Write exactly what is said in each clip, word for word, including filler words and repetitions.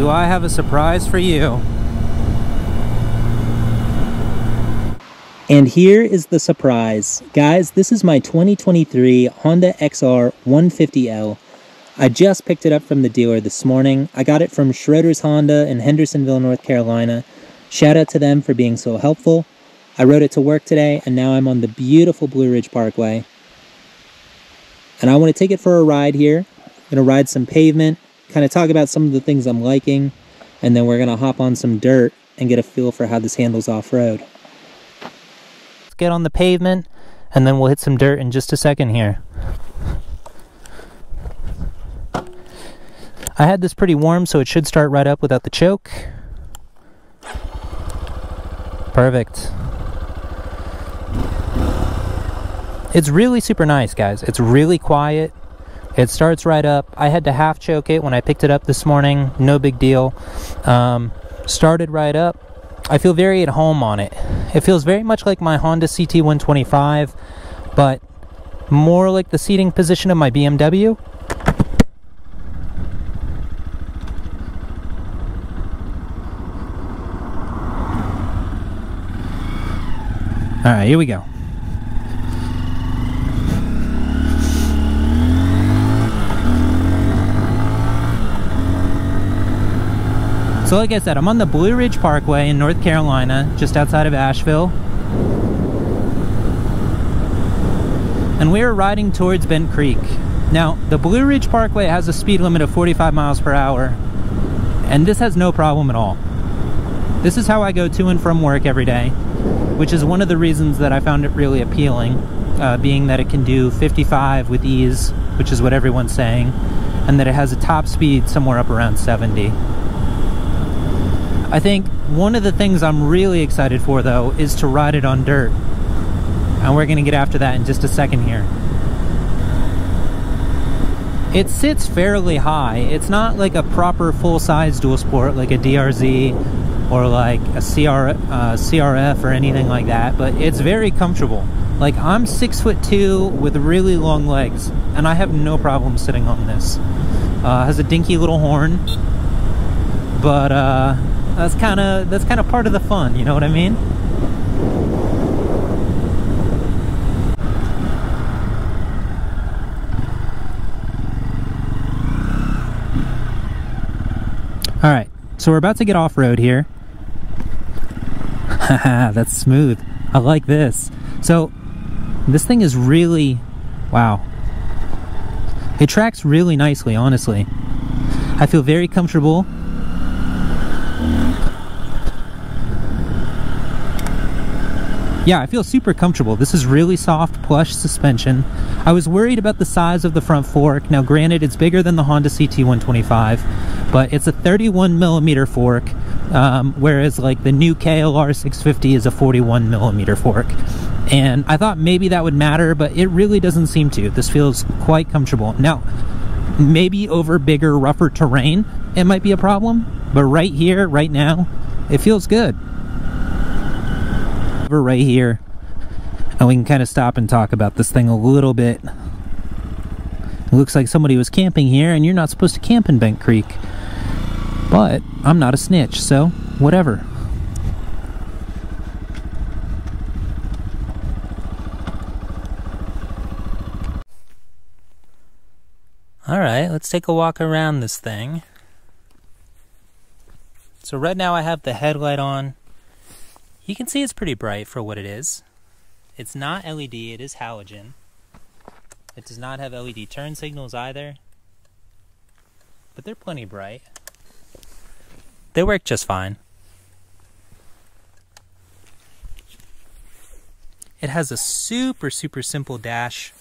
Do I have a surprise for you? And here is the surprise. Guys, this is my twenty twenty-three Honda X R one fifty L. I just picked it up from the dealer this morning. I got it from Schroeder's Honda in Hendersonville, North Carolina. Shout out to them for being so helpful. I rode it to work today, and now I'm on the beautiful Blue Ridge Parkway. And I want to take it for a ride here. I'm going to ride some pavement, kind of talk about some of the things I'm liking, and then we're going to hop on some dirt and get a feel for how this handles off-road. Get on the pavement, and then we'll hit some dirt in just a second here. I had this pretty warm, so it should start right up without the choke. Perfect. It's really super nice, guys. It's really quiet. It starts right up. I had to half choke it when I picked it up this morning. No big deal. Um, started right up. I feel very at home on it. It feels very much like my Honda C T one twenty-five, but more like the seating position of my B M W. All right, here we go. So like I said, I'm on the Blue Ridge Parkway in North Carolina, just outside of Asheville. And we are riding towards Bent Creek. Now, the Blue Ridge Parkway has a speed limit of forty-five miles per hour, and this has no problem at all. This is how I go to and from work every day, which is one of the reasons that I found it really appealing, uh, being that it can do fifty-five with ease, which is what everyone's saying, and that it has a top speed somewhere up around seventy. I think one of the things I'm really excited for, though, is to ride it on dirt. And we're going to get after that in just a second here. It sits fairly high. It's not like a proper full-size dual sport like a D R Z or like a C R, uh, C R F or anything like that, but it's very comfortable. Like, I'm six foot two with really long legs, and I have no problem sitting on this. Uh, it has a dinky little horn, but... Uh, That's kind of that's kind of part of the fun, you know what I mean? All right, so we're about to get off-road here. Haha, that's smooth. I like this. So this thing is really, wow. It tracks really nicely, honestly. I feel very comfortable. Yeah, I feel super comfortable. This is really soft, plush suspension. I was worried about the size of the front fork. Now, granted, it's bigger than the Honda C T one twenty-five, but it's a thirty-one millimeter fork, um, whereas like the new K L R six fifty is a forty-one millimeter fork. And I thought maybe that would matter, but it really doesn't seem to. This feels quite comfortable. Now, maybe over bigger, rougher terrain, it might be a problem, but right here, right now, it feels good. Right here, and we can kind of stop and talk about this thing a little bit. It looks like somebody was camping here, and you're not supposed to camp in Bent Creek, but I'm not a snitch, so whatever. All right, let's take a walk around this thing. So right now I have the headlight on. You can see it's pretty bright for what it is. It's not L E D, it is halogen. It does not have L E D turn signals either, but they're plenty bright. They work just fine. It has a super, super simple dash.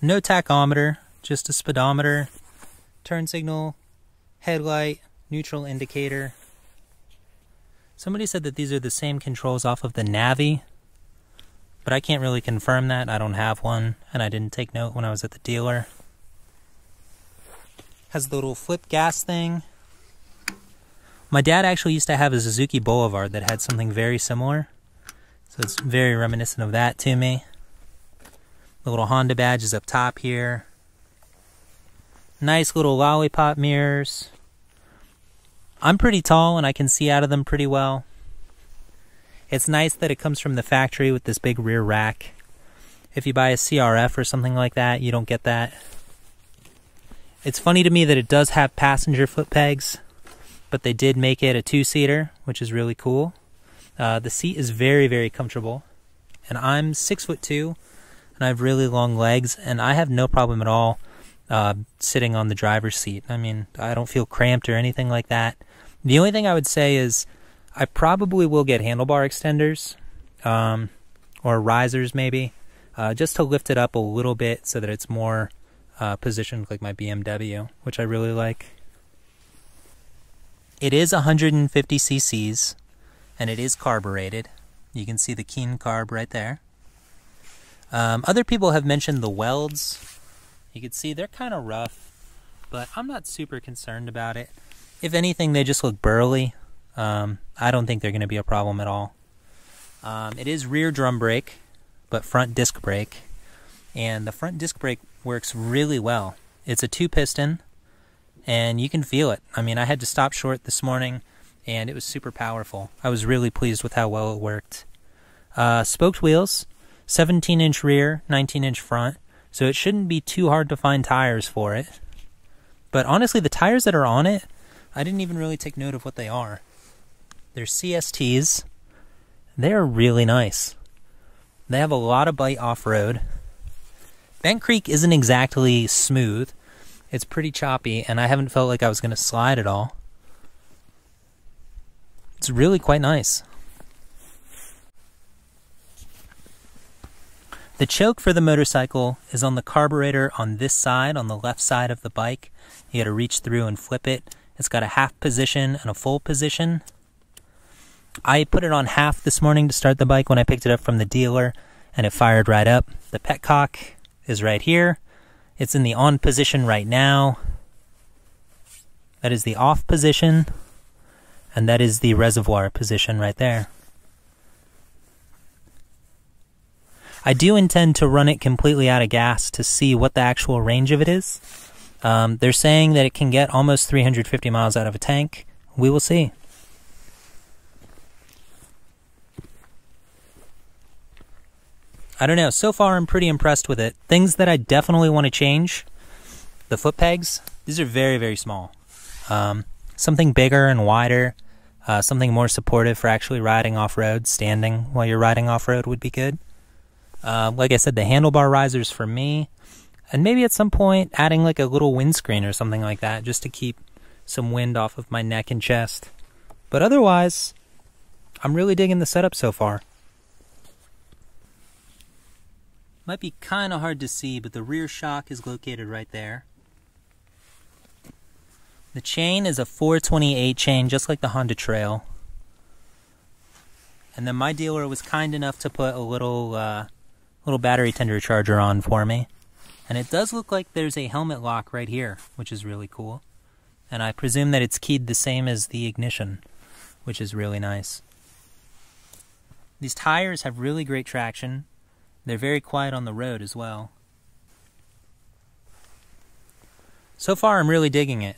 No tachometer, just a speedometer, turn signal, headlight, neutral indicator. Somebody said that these are the same controls off of the Navi, but I can't really confirm that. I don't have one, and I didn't take note when I was at the dealer. Has the little flip gas thing. My dad actually used to have a Suzuki Boulevard that had something very similar, so it's very reminiscent of that to me. The little Honda badge is up top here. Nice little lollipop mirrors. I'm pretty tall and I can see out of them pretty well. It's nice that it comes from the factory with this big rear rack. If you buy a C R F or something like that, you don't get that. It's funny to me that it does have passenger foot pegs, but they did make it a two-seater, which is really cool. Uh, the seat is very, very comfortable. And I'm six foot two, and I have really long legs, and I have no problem at all uh, sitting on the driver's seat. I mean, I don't feel cramped or anything like that. The only thing I would say is I probably will get handlebar extenders um, or risers maybe, uh, just to lift it up a little bit so that it's more uh, positioned like my B M W, which I really like. It is one hundred fifty c c's and it is carbureted. You can see the Keihin carb right there. Um, other people have mentioned the welds. You can see they're kind of rough, but I'm not super concerned about it. If anything, they just look burly. Um, I don't think they're going to be a problem at all. Um, it is rear drum brake, but front disc brake. And the front disc brake works really well. It's a two piston, and you can feel it. I mean, I had to stop short this morning, and it was super powerful. I was really pleased with how well it worked. Uh, spoked wheels, seventeen inch rear, nineteen inch front, so it shouldn't be too hard to find tires for it. But honestly, the tires that are on it, I didn't even really take note of what they are. They're C S T's. They're really nice. They have a lot of bite off-road. Bent Creek isn't exactly smooth. It's pretty choppy, and I haven't felt like I was going to slide at all. It's really quite nice. The choke for the motorcycle is on the carburetor on this side, on the left side of the bike. You gotta reach through and flip it. It's got a half position and a full position. I put it on half this morning to start the bike when I picked it up from the dealer, and it fired right up. The petcock is right here. It's in the on position right now. That is the off position, and that is the reservoir position right there. I do intend to run it completely out of gas to see what the actual range of it is. Um, they're saying that it can get almost three hundred fifty miles out of a tank. We will see. I don't know, so far I'm pretty impressed with it. Things that I definitely want to change, the foot pegs, these are very, very small. Um, something bigger and wider, uh, something more supportive for actually riding off-road, standing while you're riding off-road would be good. Uh, like I said, the handlebar risers for me, and maybe at some point adding like a little windscreen or something like that just to keep some wind off of my neck and chest. But otherwise, I'm really digging the setup so far. Might be kind of hard to see, but the rear shock is located right there. The chain is a four twenty-eight chain, just like the Honda Trail. And then my dealer was kind enough to put a little uh, little battery tender charger on for me. And it does look like there's a helmet lock right here, which is really cool. And I presume that it's keyed the same as the ignition, which is really nice. These tires have really great traction. They're very quiet on the road as well. So far, I'm really digging it.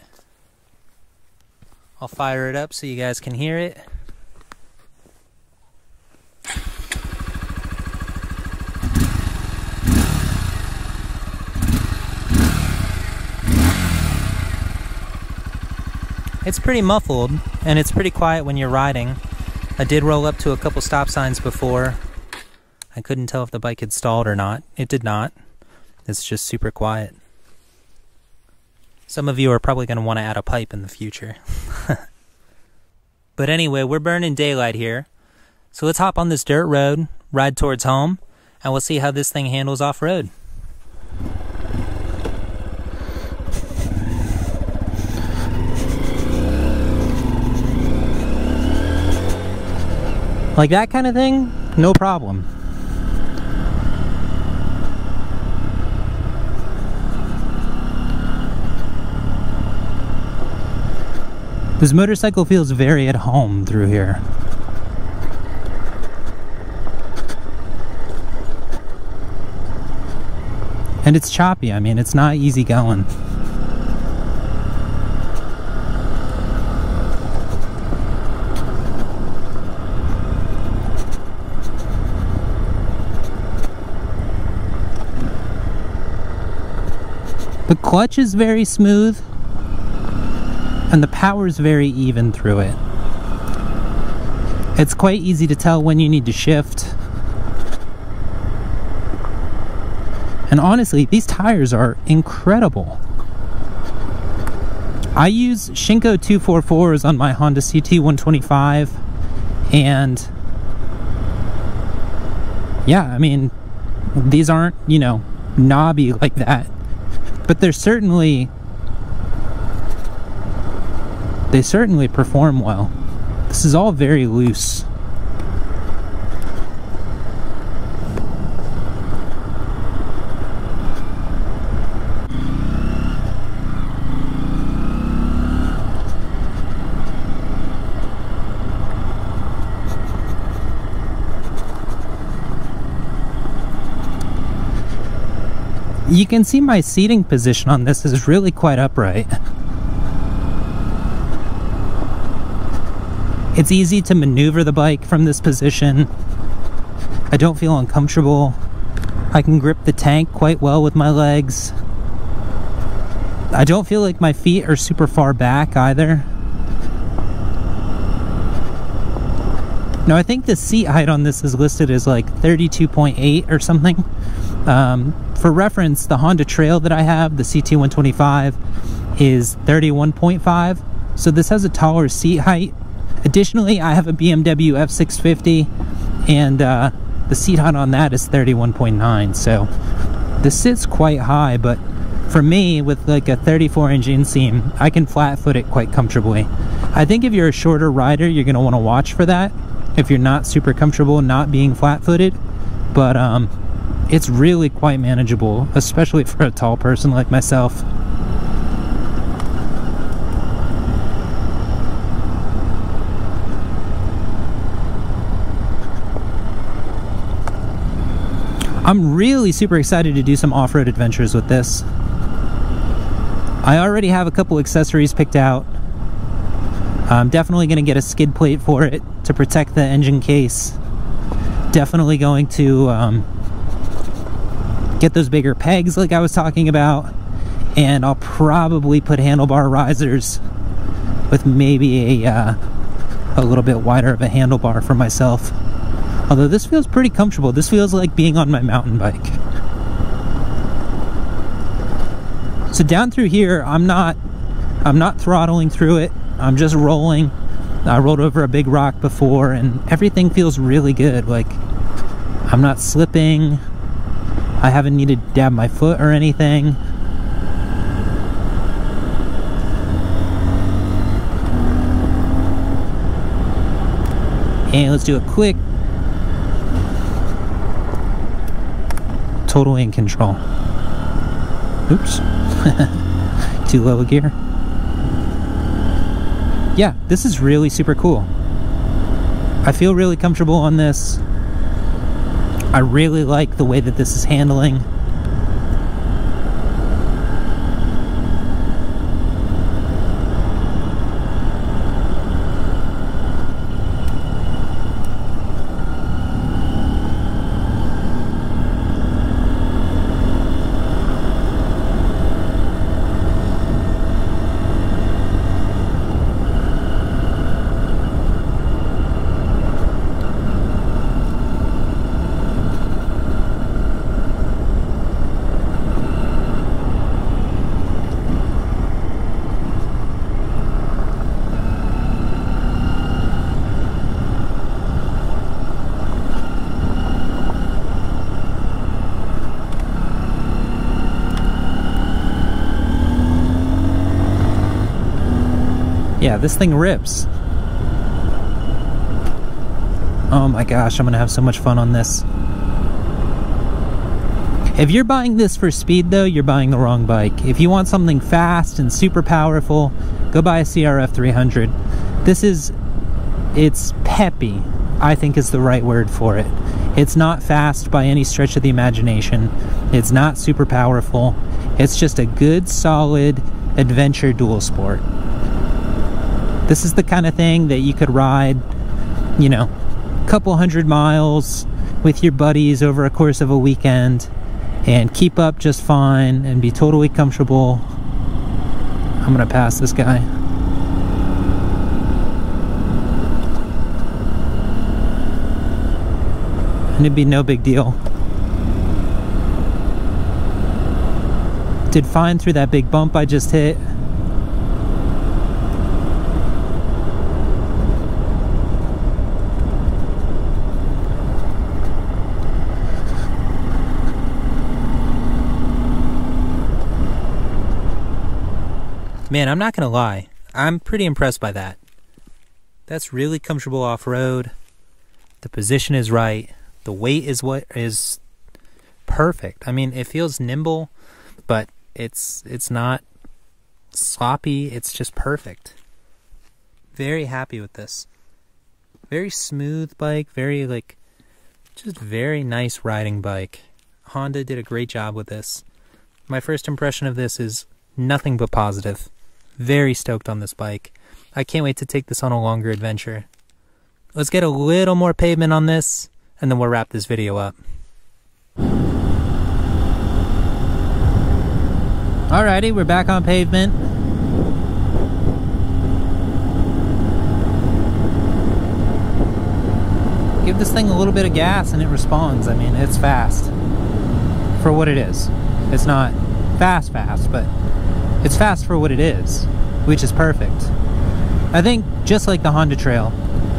I'll fire it up so you guys can hear it. It's pretty muffled, and it's pretty quiet when you're riding. I did roll up to a couple stop signs before. I couldn't tell if the bike had stalled or not. It did not. It's just super quiet. Some of you are probably going to want to add a pipe in the future. But anyway, we're burning daylight here. So let's hop on this dirt road, ride towards home, and we'll see how this thing handles off-road. Like that kind of thing, no problem. This motorcycle feels very at home through here. And it's choppy, I mean, it's not easy going. The clutch is very smooth and the power is very even through it. It's quite easy to tell when you need to shift. And honestly, these tires are incredible. I use Shinko two forty-fours on my Honda C T one twenty-five, and yeah, I mean, these aren't, you know, knobby like that, but they're certainly, they certainly perform well. This is all very loose. You can see my seating position on this is really quite upright. It's easy to maneuver the bike from this position. I don't feel uncomfortable. I can grip the tank quite well with my legs. I don't feel like my feet are super far back either. Now I think the seat height on this is listed as like thirty-two point eight or something. Um, for reference, the Honda Trail that I have, the C T one twenty-five, is thirty-one point five, so this has a taller seat height. Additionally, I have a B M W F six fifty, and uh, the seat height on that is thirty-one point nine, so this sits quite high, but for me, with like a thirty-four inch inseam, I can flat foot it quite comfortably. I think if you're a shorter rider, you're going to want to watch for that, if you're not super comfortable not being flat footed, but um, it's really quite manageable, especially for a tall person like myself. I'm really super excited to do some off-road adventures with this. I already have a couple accessories picked out. I'm definitely going to get a skid plate for it to protect the engine case. Definitely going to um, get those bigger pegs like I was talking about, and I'll probably put handlebar risers with maybe a, uh, a little bit wider of a handlebar for myself. Although this feels pretty comfortable. This feels like being on my mountain bike. So down through here, I'm not I'm not throttling through it. I'm just rolling. I rolled over a big rock before and everything feels really good. Like, I'm not slipping. I haven't needed to dab my foot or anything. And let's do a quick. Totally in control. Oops. Too low a gear. Yeah, this is really super cool. I feel really comfortable on this. I really like the way that this is handling. Yeah, this thing rips. Oh my gosh, I'm gonna have so much fun on this. If you're buying this for speed though, you're buying the wrong bike. If you want something fast and super powerful, go buy a C R F three hundred. This is, it's peppy, I think is the right word for it. It's not fast by any stretch of the imagination. It's not super powerful. It's just a good, solid adventure dual sport. This is the kind of thing that you could ride, you know, a couple hundred miles with your buddies over a course of a weekend and keep up just fine and be totally comfortable. I'm gonna pass this guy. And it'd be no big deal. Did fine through that big bump I just hit. Man, I'm not gonna lie, I'm pretty impressed by that. That's really comfortable off-road. The position is right. The weight is what is perfect. I mean, it feels nimble, but it's it's not sloppy. It's just perfect. Very happy with this. Very smooth bike, very like just very nice riding bike. Honda did a great job with this. My first impression of this is nothing but positive. Very stoked on this bike. I can't wait to take this on a longer adventure. Let's get a little more pavement on this, and then we'll wrap this video up. Alrighty, we're back on pavement. Give this thing a little bit of gas and it responds. I mean, it's fast. For what it is. It's not fast fast, but it's fast for what it is, which is perfect. I think, just like the Honda Trail,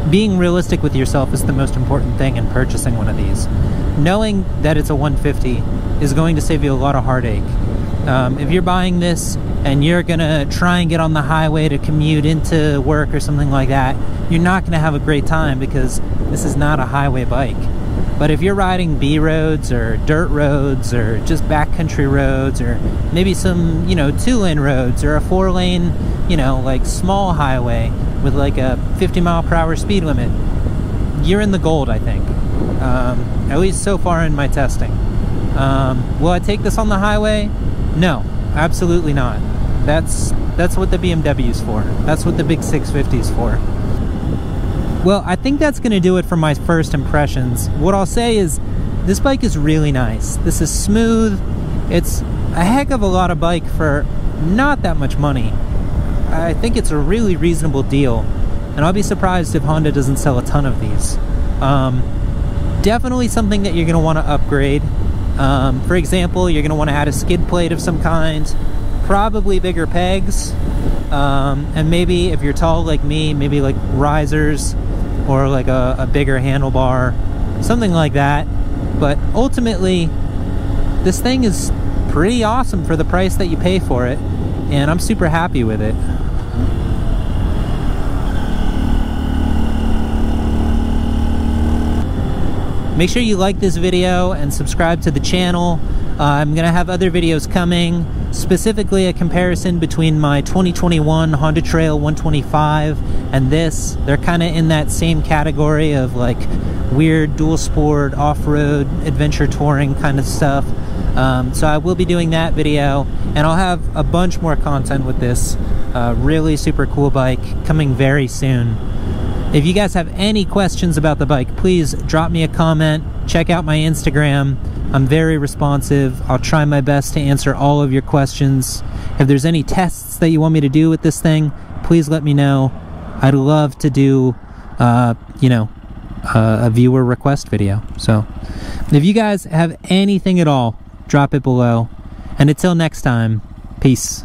being realistic with yourself is the most important thing in purchasing one of these. Knowing that it's a one fifty is going to save you a lot of heartache. Um, if you're buying this and you're gonna try and get on the highway to commute into work or something like that, you're not gonna have a great time because this is not a highway bike. But if you're riding B roads or dirt roads or just backcountry roads or maybe some, you know, two lane roads or a four lane, you know, like small highway with like a fifty mile per hour speed limit, you're in the gold, I think. Um, at least so far in my testing. Um, will I take this on the highway? No, absolutely not. That's, that's what the B M W's for. That's what the big six fifty's for. Well, I think that's going to do it for my first impressions. What I'll say is this bike is really nice. This is smooth. It's a heck of a lot of bike for not that much money. I think it's a really reasonable deal, and I'll be surprised if Honda doesn't sell a ton of these. Um, definitely something that you're going to want to upgrade. Um, for example, you're going to want to add a skid plate of some kind, probably bigger pegs, um, and maybe if you're tall like me, maybe like risers, or like a, a bigger handlebar, something like that. But ultimately, this thing is pretty awesome for the price that you pay for it, and I'm super happy with it. Make sure you like this video and subscribe to the channel. Uh, I'm gonna have other videos coming, specifically a comparison between my twenty twenty-one Honda Trail one twenty-five and this. They're kind of in that same category of like weird dual sport, off-road, adventure touring kind of stuff. Um, so I will be doing that video, and I'll have a bunch more content with this uh, really super cool bike coming very soon. If you guys have any questions about the bike, please drop me a comment. Check out my Instagram. I'm very responsive. I'll try my best to answer all of your questions. If there's any tests that you want me to do with this thing, please let me know. I'd love to do, uh, you know, uh, a viewer request video. So if you guys have anything at all, drop it below. And until next time, peace.